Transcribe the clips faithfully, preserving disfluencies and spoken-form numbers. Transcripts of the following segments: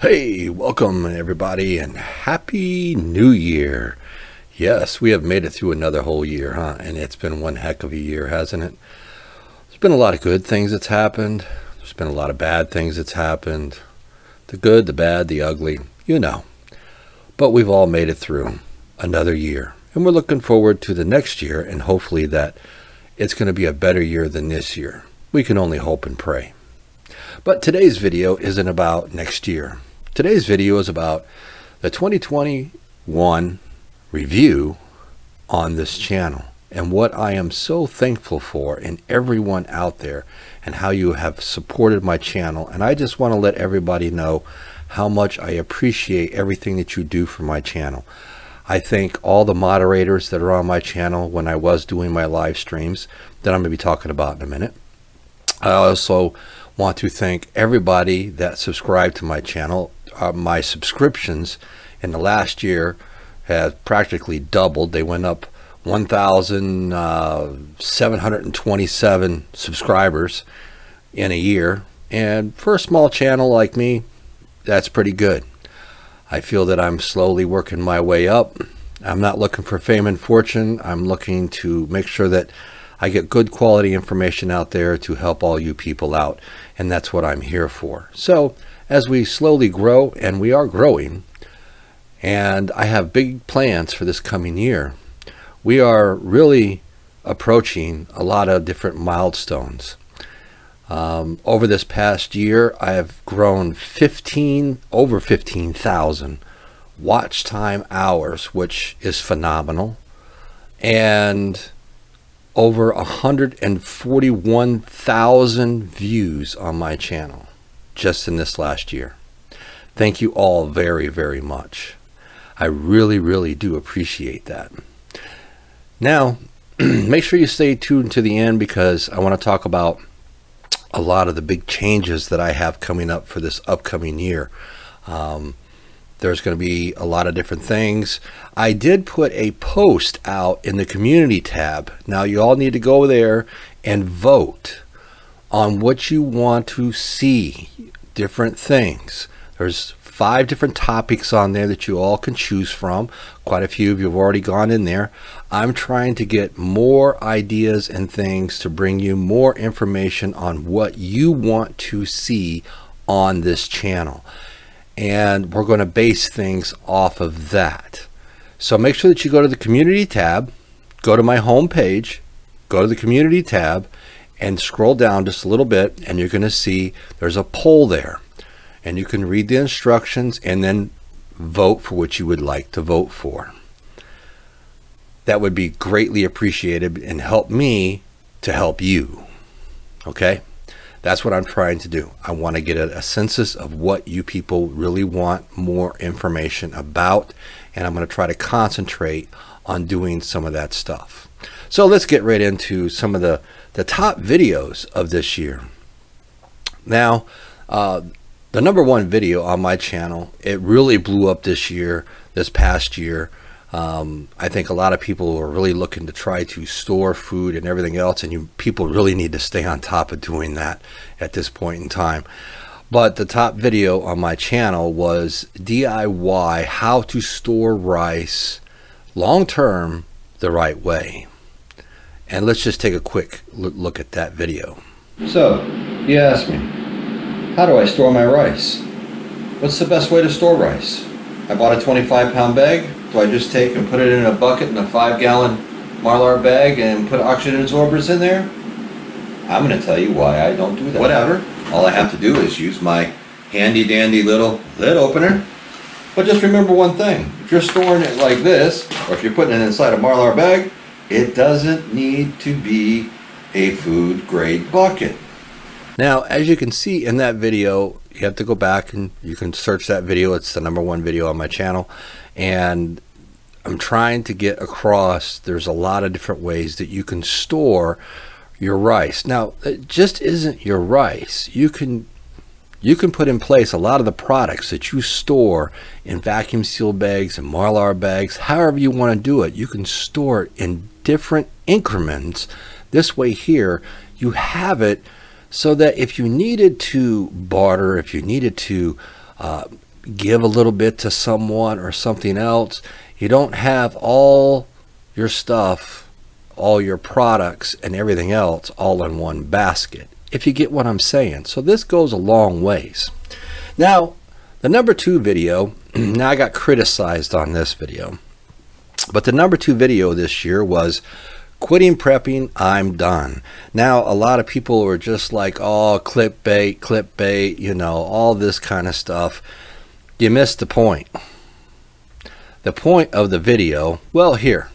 Hey, welcome everybody and happy new year. Yes, we have made it through another whole year, huh? And it's been one heck of a year, hasn't it? There's been a lot of good things that's happened. There's been a lot of bad things that's happened. The good, the bad, the ugly, you know. But we've all made it through another year. And we're looking forward to the next year and hopefully that it's going to be a better year than this year. We can only hope and pray. But today's video isn't about next year. Today's video is about the twenty twenty-one review on this channel and what I am so thankful for in everyone out there and how you have supported my channel. And I just want to let everybody know how much I appreciate everything that you do for my channel. I thank all the moderators that are on my channel when I was doing my live streams that I'm going to be talking about in a minute. I also want to thank everybody that subscribed to my channel. Uh, my subscriptions in the last year have practically doubled. They went up one thousand seven hundred twenty-seven subscribers in a year. And for a small channel like me, that's pretty good. I feel that I'm slowly working my way up. I'm not looking for fame and fortune. I'm looking to make sure that I get good quality information out there to help all you people out. And that's what I'm here for. So as we slowly grow, and we are growing, and I have big plans for this coming year, we are really approaching a lot of different milestones. Um, over this past year, I have grown fifteen, over fifteen thousand watch time hours, which is phenomenal, and over one hundred forty-one thousand views on my channel just in this last year. Thank you all very, very much. I really, really do appreciate that. Now, make sure you stay tuned to the end because I want to talk about a lot of the big changes that I have coming up for this upcoming year. Um, there's going to be a lot of different things. I did put a post out in the community tab. Now, you all need to go there and vote on what you want to see, different things. There's five different topics on there that you all can choose from. Quite a few of you have already gone in there. I'm trying to get more ideas and things to bring you more information on what you want to see on this channel. And we're going to base things off of that. So make sure that you go to the community tab, go to my home page, go to the community tab, and scroll down just a little bit, and you're going to see there's a poll there, and you can read the instructions and then vote for what you would like to vote for. That would be greatly appreciated and help me to help you. Okay, that's what I'm trying to do. I want to get a, a census of what you people really want more information about, and I'm going to try to concentrate on doing some of that stuff. So let's get right into some of the the top videos of this year. Now, uh, the number one video on my channel, it really blew up this year, this past year. Um, I think a lot of people are really looking to try to store food and everything else, and you people really need to stay on top of doing that at this point in time. But the top video on my channel was D I Y how to store rice long-term the right way. And let's just take a quick look at that video. So, you asked me, how do I store my rice? What's the best way to store rice? I bought a twenty-five pound bag. Do I just take and put it in a bucket in a five gallon Mylar bag and put oxygen absorbers in there? I'm gonna tell you why I don't do that. Whatever. All I have to do is use my handy dandy little lid opener. But just remember one thing. If you're storing it like this, or if you're putting it inside a Mylar bag, it doesn't need to be a food grade bucket. Now, as you can see in that video, you have to go back and you can search that video. It's the number one video on my channel. And I'm trying to get across, there's a lot of different ways that you can store your rice. Now, it just isn't your rice. You can, you can put in place a lot of the products that you store in vacuum seal bags and Mylar bags, however you want to do it. You can store it in different increments. This way here, you have it so that if you needed to barter, if you needed to uh, give a little bit to someone or something else. You don't have all your stuff, all your products and everything else all in one basket, if you get what I'm saying. So this goes a long ways. Now, the number two video, now I got criticized on this video, but the number two video this year was quitting prepping, I'm done. Now, a lot of people were just like, oh, clickbait, clickbait, you know, all this kind of stuff. You missed the point. The point of the video, well, here,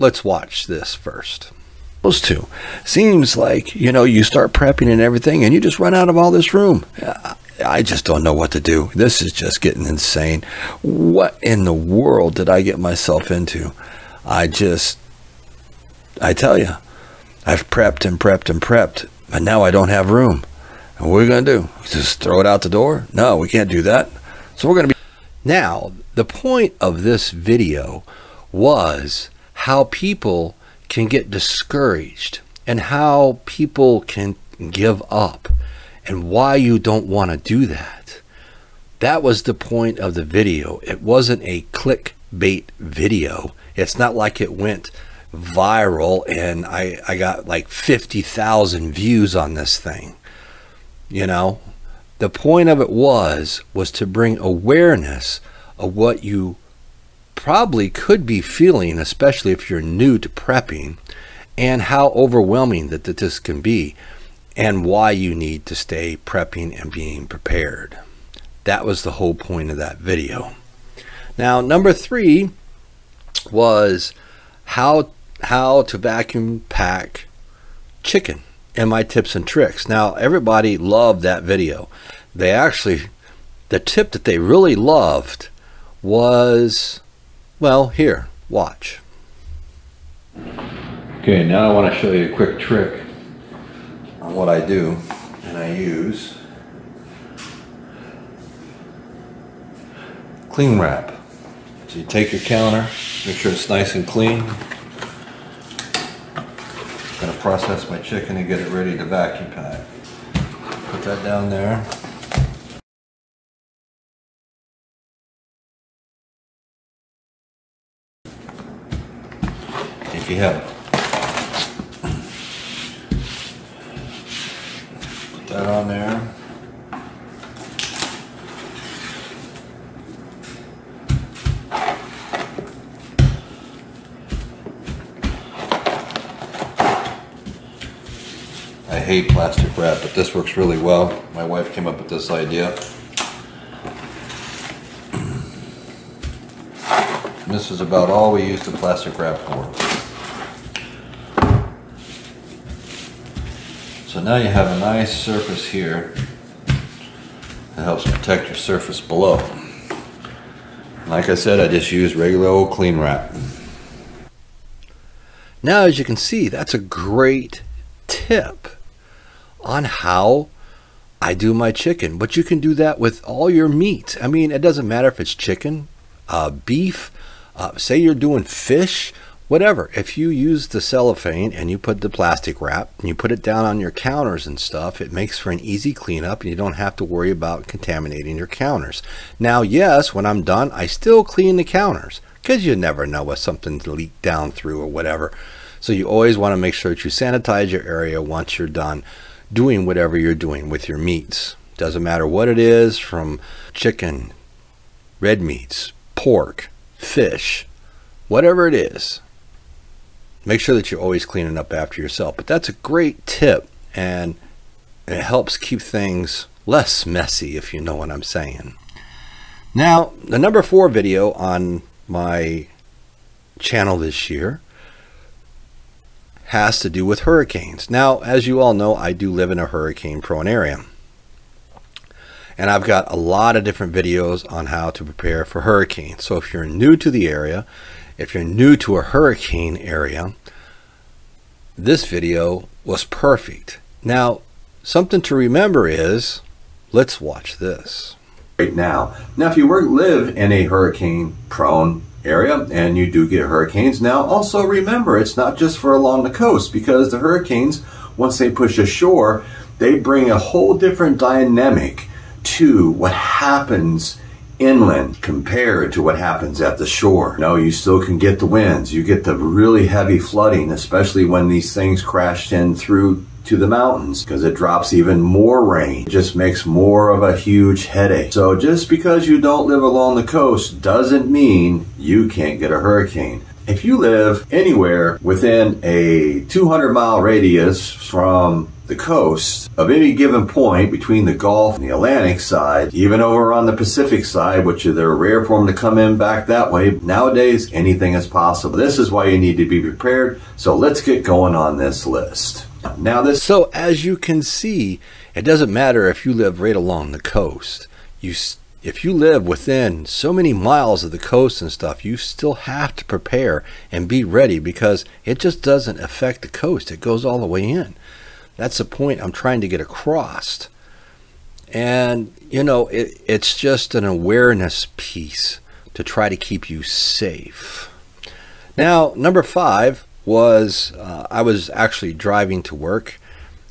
let's watch this first. Those two. Seems like, you know, you start prepping and everything and you just run out of all this room. Uh, I just don't know what to do. This is just getting insane. What in the world did I get myself into? I just, I tell you, I've prepped and prepped and prepped, but now I don't have room. And what are we going to do? Just throw it out the door? No, we can't do that. So we're going to be. Now, the point of this video was how people can get discouraged and how people can give up, and why you don't want to do that. That was the point of the video. It wasn't a clickbait video. It's not like it went viral and I, I got like fifty thousand views on this thing. You know, the point of it was, was to bring awareness of what you probably could be feeling, especially if you're new to prepping, and how overwhelming that, that this can be, and why you need to stay prepping and being prepared. That was the whole point of that video. Now, number three was how how to vacuum pack chicken and my tips and tricks. Now, everybody loved that video. They actually, the tip that they really loved was, well, here, watch. Okay, now I want to show you a quick trick. What I do and I use clean wrap. So you take your counter, make sure it's nice and clean. I'm going to process my chicken and get it ready to vacuum pack. Put that down there. If you have it. That on there. I hate plastic wrap, but this works really well. My wife came up with this idea. And this is about all we use the plastic wrap for. So now you have a nice surface here that helps protect your surface below. Like I said, I just use regular old clean wrap. Now, as you can see, that's a great tip on how I do my chicken. But you can do that with all your meat. I mean, it doesn't matter if it's chicken, uh, beef, uh, say you're doing fish, whatever. If you use the cellophane and you put the plastic wrap and you put it down on your counters and stuff, it makes for an easy cleanup and you don't have to worry about contaminating your counters. Now, yes, when I'm done, I still clean the counters because you never know what something's leaked down through or whatever. So you always want to make sure that you sanitize your area once you're done doing whatever you're doing with your meats. Doesn't matter what it is, from chicken, red meats, pork, fish, whatever it is. Make sure that you're always cleaning up after yourself. But that's a great tip, and it helps keep things less messy, if you know what I'm saying. Now, the number four video on my channel this year has to do with hurricanes. Now, as you all know, I do live in a hurricane prone area. And I've got a lot of different videos on how to prepare for hurricanes. So if you're new to the area, if you're new to a hurricane area, this video was perfect. Now, something to remember is, let's watch this. Right now, now if you work, live in a hurricane prone area and you do get hurricanes, now also remember it's not just for along the coast, because the hurricanes, once they push ashore, they bring a whole different dynamic to what happens inland compared to what happens at the shore. No, you still can get the winds. You get the really heavy flooding, especially when these things crashed in through to the mountains, because it drops even more rain. It just makes more of a huge headache. So just because you don't live along the coast doesn't mean you can't get a hurricane. If you live anywhere within a two hundred mile radius from the coast of any given point between the Gulf and the Atlantic side, even over on the Pacific side, which they're rare for them to come in back that way. Nowadays, anything is possible. This is why you need to be prepared. So let's get going on this list. Now this, so as you can see, it doesn't matter if you live right along the coast. You If you live within so many miles of the coast and stuff, you still have to prepare and be ready, because it just doesn't affect the coast. It goes all the way in. That's the point I'm trying to get across. And, you know, it, it's just an awareness piece to try to keep you safe. Now, number five was uh, I was actually driving to work.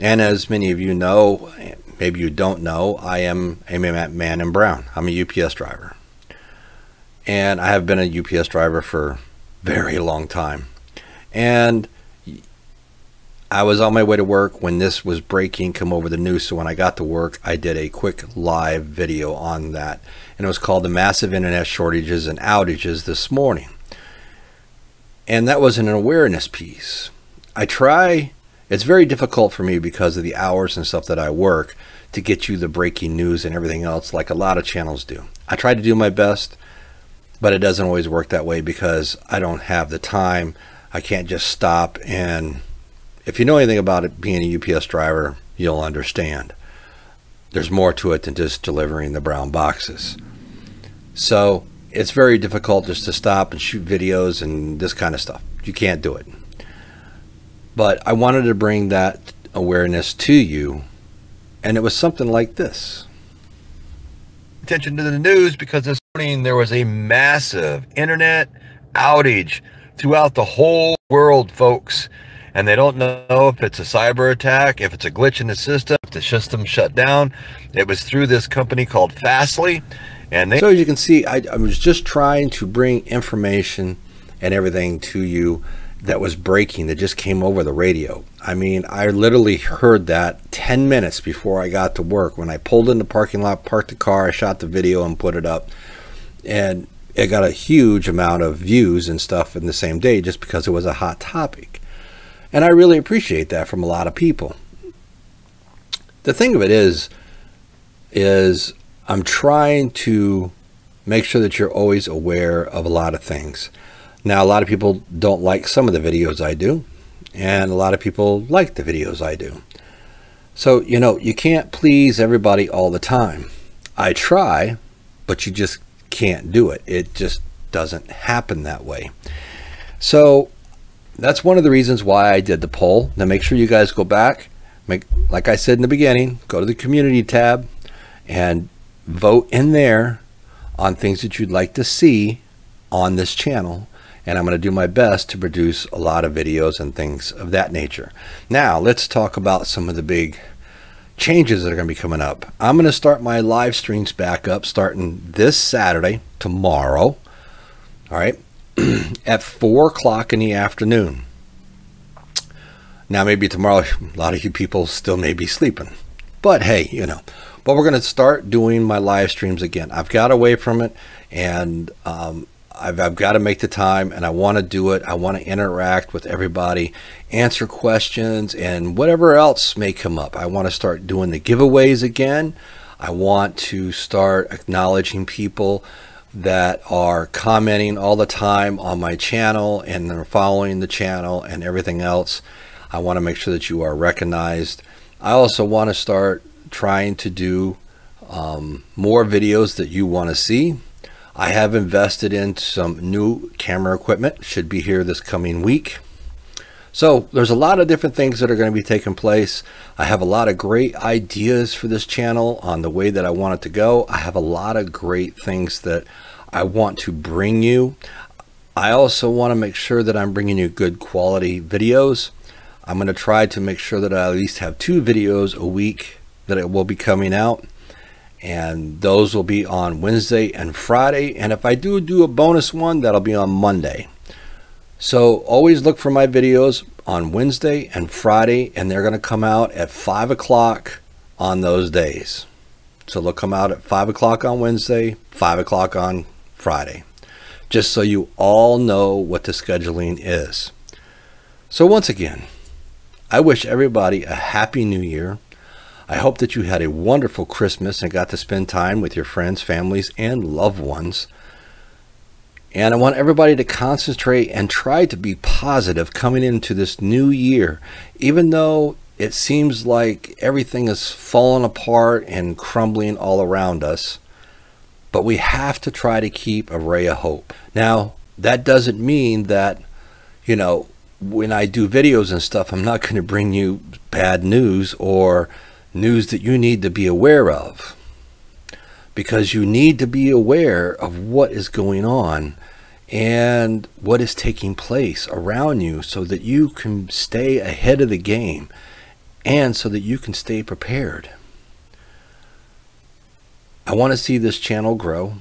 And as many of you know, maybe you don't know, I am a man in brown. I'm a U P S driver. And I have been a U P S driver for a very long time. And I was on my way to work when this was breaking, come over the news. So when I got to work, I did a quick live video on that. And it was called The Massive Internet Shortages and Outages This Morning. And that was an awareness piece. I try, it's very difficult for me because of the hours and stuff that I work to get you the breaking news and everything else like a lot of channels do. I try to do my best, but it doesn't always work that way because I don't have the time. I can't just stop and... If you know anything about it, being a U P S driver, you'll understand. There's more to it than just delivering the brown boxes. So it's very difficult just to stop and shoot videos and this kind of stuff. You can't do it. But I wanted to bring that awareness to you, and it was something like this. Attention to the news, because this morning there was a massive internet outage throughout the whole world, folks. And they don't know if it's a cyber attack, if it's a glitch in the system, if the system shut down. It was through this company called Fastly. And they so as you can see, I, I was just trying to bring information and everything to you that was breaking, that just came over the radio. I mean, I literally heard that ten minutes before I got to work. When I pulled in the parking lot, parked the car, I shot the video and put it up. And it got a huge amount of views and stuff in the same day just because it was a hot topic. And I really appreciate that from a lot of people. The thing of it is, is I'm trying to make sure that you're always aware of a lot of things. Now, a lot of people don't like some of the videos I do, and a lot of people like the videos I do. So, you know, you can't please everybody all the time. I try, but you just can't do it. It just doesn't happen that way. So that's one of the reasons why I did the poll. Now make sure you guys go back, make, like I said in the beginning, go to the community tab and vote in there on things that you'd like to see on this channel. And I'm going to do my best to produce a lot of videos and things of that nature. Now let's talk about some of the big changes that are going to be coming up. I'm going to start my live streams back up starting this Saturday, tomorrow. All right. At four o'clock in the afternoon. Now, maybe tomorrow, a lot of you people still may be sleeping, but hey, you know, but we're going to start doing my live streams again. I've got away from it, and um, I've, I've got to make the time, and I want to do it. I want to interact with everybody, answer questions, and whatever else may come up. I want to start doing the giveaways again. I want to start acknowledging people that are commenting all the time on my channel and they're following the channel and everything else. I want to make sure that you are recognized. I also want to start trying to do um, more videos that you want to see. I have invested in some new camera equipment, should be here this coming week. So there's a lot of different things that are going to be taking place. I have a lot of great ideas for this channel on the way that I want it to go. I have a lot of great things that I want to bring you. I also want to make sure that I'm bringing you good quality videos. I'm going to try to make sure that I at least have two videos a week that it will be coming out. and those will be on Wednesday and Friday. And if I do do a bonus one, that'll be on Monday. So always look for my videos on Wednesday and Friday, and they're going to come out at five o'clock on those days. So they'll come out at five o'clock on Wednesday, five o'clock on Friday, just so you all know what the scheduling is. So once again, I wish everybody a happy new year. I hope that you had a wonderful Christmas and got to spend time with your friends, families, and loved ones. And I want everybody to concentrate and try to be positive coming into this new year, even though it seems like everything is falling apart and crumbling all around us. But we have to try to keep a ray of hope. Now, that doesn't mean that, you know, when I do videos and stuff, I'm not going to bring you bad news or news that you need to be aware of, because you need to be aware of what is going on and what is taking place around you, so that you can stay ahead of the game and so that you can stay prepared. I want to see this channel grow,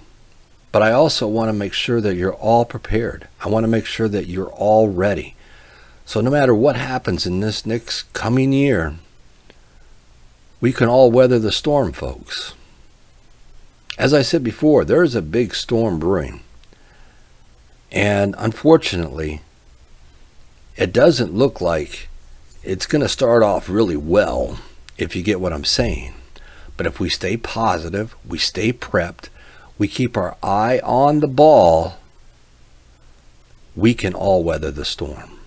but I also want to make sure that you're all prepared. I want to make sure that you're all ready. So no matter what happens in this next coming year, we can all weather the storm, folks. As I said before, there is a big storm brewing. And unfortunately, it doesn't look like it's going to start off really well, if you get what I'm saying. But if we stay positive, we stay prepped, we keep our eye on the ball, we can all weather the storm.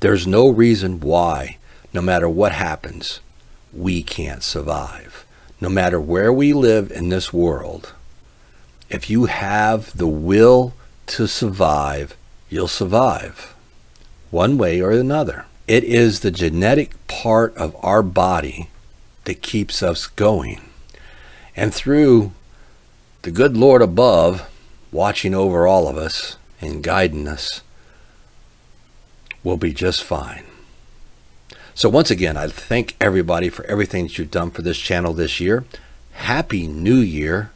There's no reason why, no matter what happens, we can't survive. No matter where we live in this world, if you have the will to survive, you'll survive one way or another. It is the genetic part of our body that keeps us going, and through the good Lord above watching over all of us and guiding us, we'll be just fine. So once again, I thank everybody for everything that you've done for this channel this year. Happy New Year.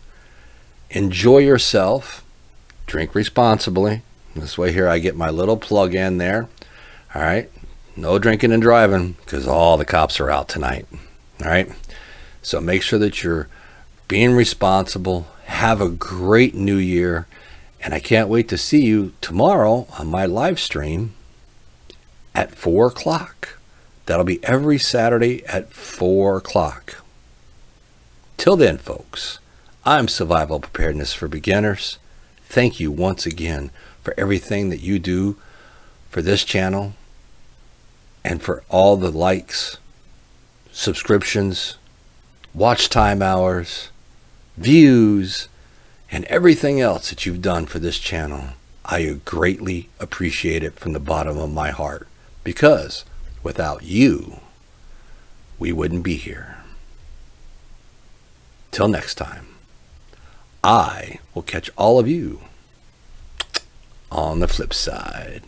Enjoy yourself. Drink responsibly. This way here I get my little plug in there. All right, no drinking and driving, because all the cops are out tonight. All right, so make sure that you're being responsible. Have a great new year, and I can't wait to see you tomorrow on my live stream at four o'clock. That'll be every Saturday at four o'clock. Till then, folks, I'm Survival Preparedness for Beginners. Thank you once again for everything that you do for this channel and for all the likes, subscriptions, watch time hours, views, and everything else that you've done for this channel. I greatly appreciate it from the bottom of my heart, because without you, we wouldn't be here. Till next time, I will catch all of you on the flip side.